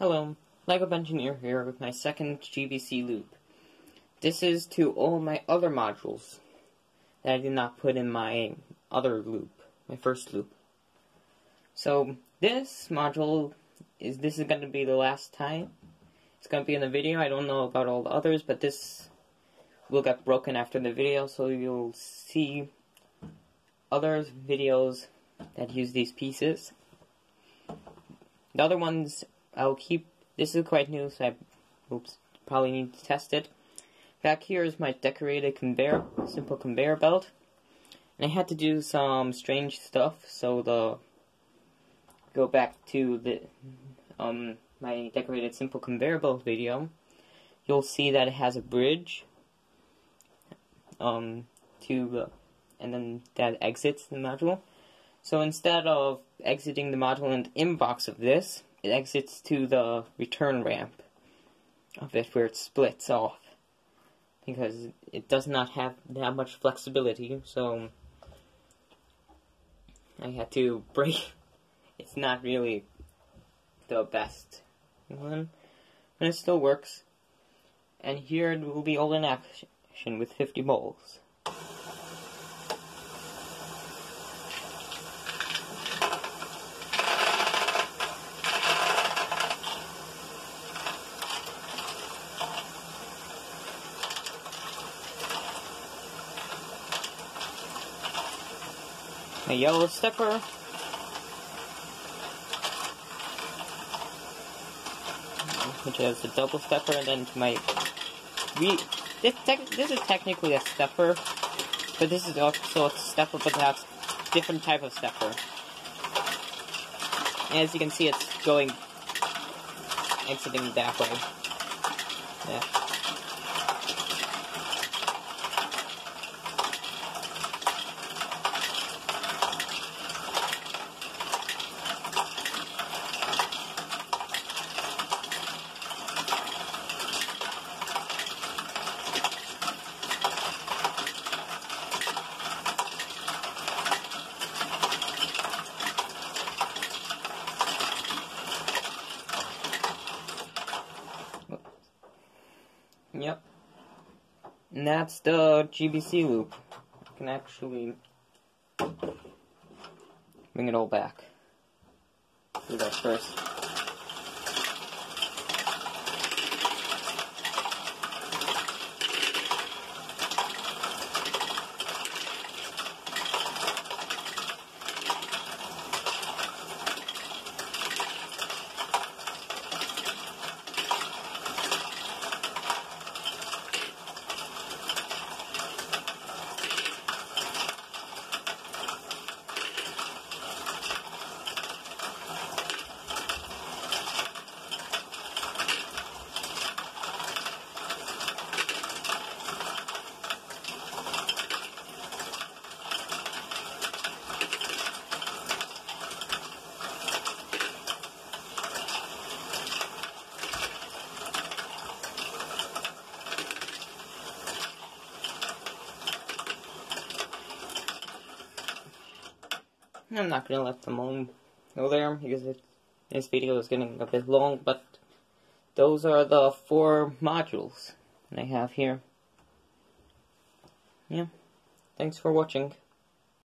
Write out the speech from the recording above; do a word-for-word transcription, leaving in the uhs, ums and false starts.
Hello, LEGO Bengineer here with my second G B C loop. This is to all my other modules that I did not put in my other loop, my first loop. So this module, is this is going to be the last time. It's going to be in the video. I don't know about all the others, but this will get broken after the video, so you'll see other videos that use these pieces. The other ones I'll keep. This is quite new, so I oops, probably need to test it. Back here is my decorated conveyor, simple conveyor belt. And I had to do some strange stuff, so the go back to the um my decorated simple conveyor belt video. You'll see that it has a bridge um to the, and then that exits the module. So instead of exiting the module in the inbox of this, it exits to the return ramp of it, where it splits off, because it does not have that much flexibility, so I had to break. It's not really the best one, but it still works. And here it will be all in action with fifty bowls. A yellow stepper. Which has the double stepper, and then my... Re this, this is technically a stepper, but this is also a stepper, but that's a different type of stepper. And as you can see, it's going... exiting that way. Yeah. Yep. And that's the G B C loop. I can actually bring it all back. Do that first. I'm not going to let them all go there, because it, this video is getting a bit long, but those are the four modules that I have here. Yeah, thanks for watching.